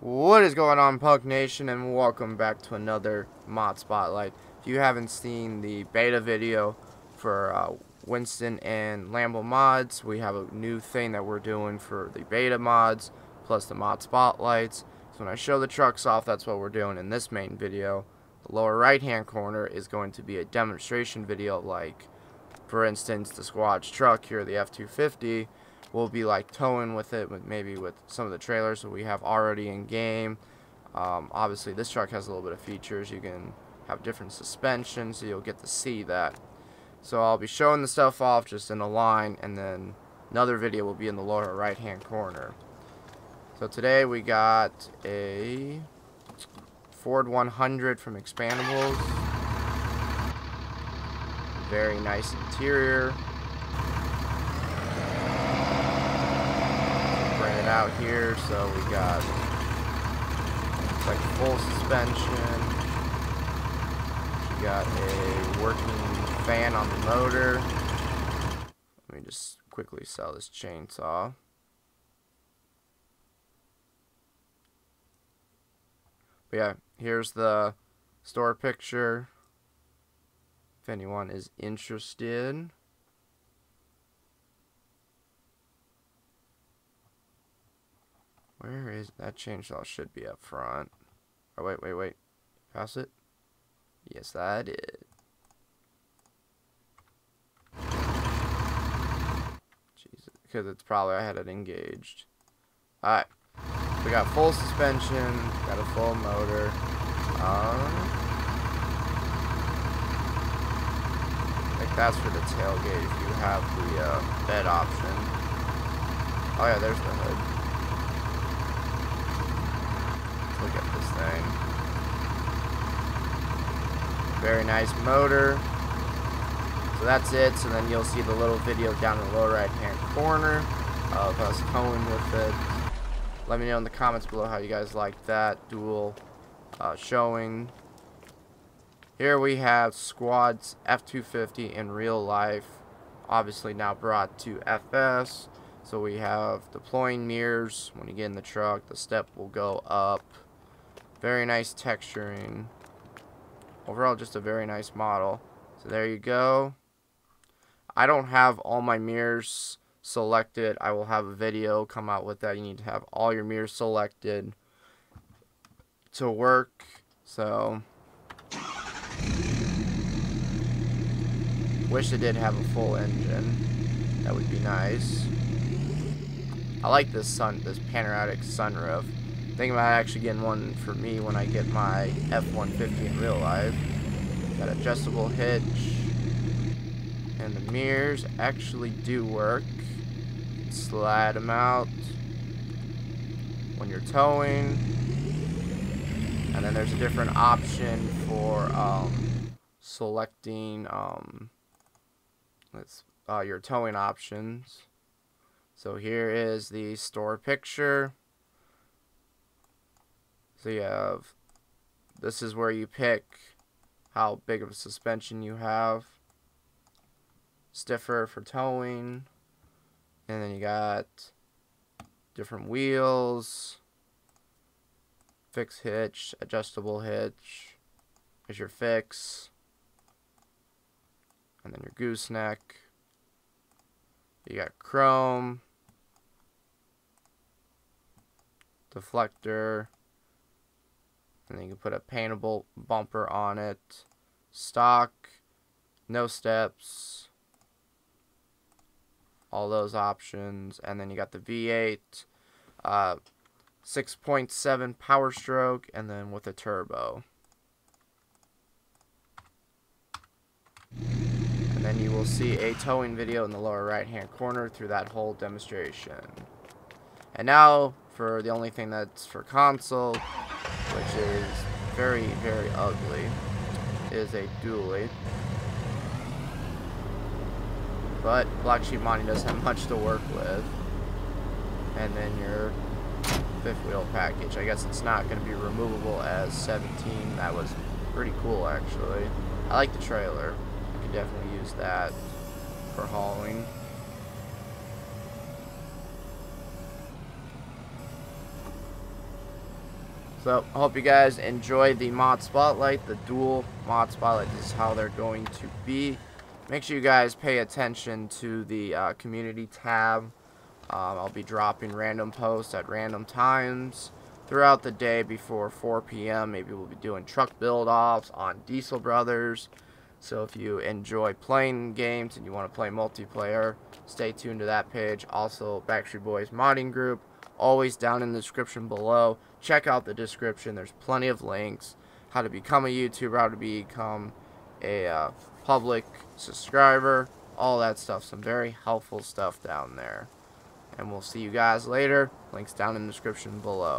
What is going on, Punk Nation, and welcome back to another mod spotlight. If you haven't seen the beta video for Winston and Lambo mods, we have a new thing that we're doing for the beta mods plus the mod spotlights. So when I show the trucks off, that's what we're doing in this main video. The lower right hand corner is going to be a demonstration video, like for instance the Squad's truck here, the F-250. We'll be like towing with it, with maybe with some of the trailers that we have already in game. Obviously this truck has a little bit of features. You can have different suspensions, so you'll get to see that. So I'll be showing the stuff off just in a line, and then another video will be in the lower right hand corner. So today we got a Ford 100 from Expandables. Very nice interior. Out here, so we got like full suspension. We got a working fan on the motor. Let me just quickly sell this chainsaw. But yeah, here's the store picture if anyone is interested. Where is that chainsaw? Should be up front. Oh, wait. Pass it. Yes, that is. Jesus, because it's probably I had it engaged. Alright. We got full suspension, got a full motor. Like that's for the tailgate if you have the bed option. Oh yeah, there's the hood. Look at this thing. Very nice motor. So that's it. So then you'll see the little video down in the lower right hand corner of us towing with it. Let me know in the comments below how you guys like that dual showing. Here we have Squad's F-250 in real life, obviously now brought to FS. So we have deploying mirrors. When you get in the truck, the step will go up. Very nice texturing. Overall, just a very nice model. So there you go. I don't have all my mirrors selected. I will have a video come out with that. You need to have all your mirrors selected to work. So wish it did have a full engine. That would be nice. I like this this panoramic sunroof. Thinking about actually getting one for me when I get my F-150 in real life. Got adjustable hitch, and the mirrors actually do work. Slide them out when you're towing, and then there's a different option for selecting your towing options. So here is the store picture. So you have, this is where you pick how big of a suspension you have. Stiffer for towing. And then you got different wheels. Fixed hitch, adjustable hitch. There's your fix. And then your gooseneck. You got chrome. Deflector. And then you can put a paintable bumper on it. Stock, no steps, all those options. And then you got the V8, 6.7 power stroke, and then with a turbo. And then you will see a towing video in the lower right hand corner through that whole demonstration. And now for the only thing that's for console, which is very, very ugly, is a dually. But Black Sheep Monty doesn't have much to work with. And then your fifth wheel package. I guess it's not going to be removable as 17. That was pretty cool, actually. I like the trailer. I could definitely use that for hauling. So I hope you guys enjoy the mod spotlight, the dual mod spotlight. This is how they're going to be. Make sure you guys pay attention to the community tab. I'll be dropping random posts at random times throughout the day before 4 p.m. Maybe we'll be doing truck build-offs on Diesel Brothers. So if you enjoy playing games and you want to play multiplayer, stay tuned to that page. Also, Backstreet Boys modding group, always down in the description below. Check out the description. There's plenty of links. How to become a YouTuber, how to become a public subscriber, all that stuff. Some very helpful stuff down there. And we'll see you guys later. Links down in the description below.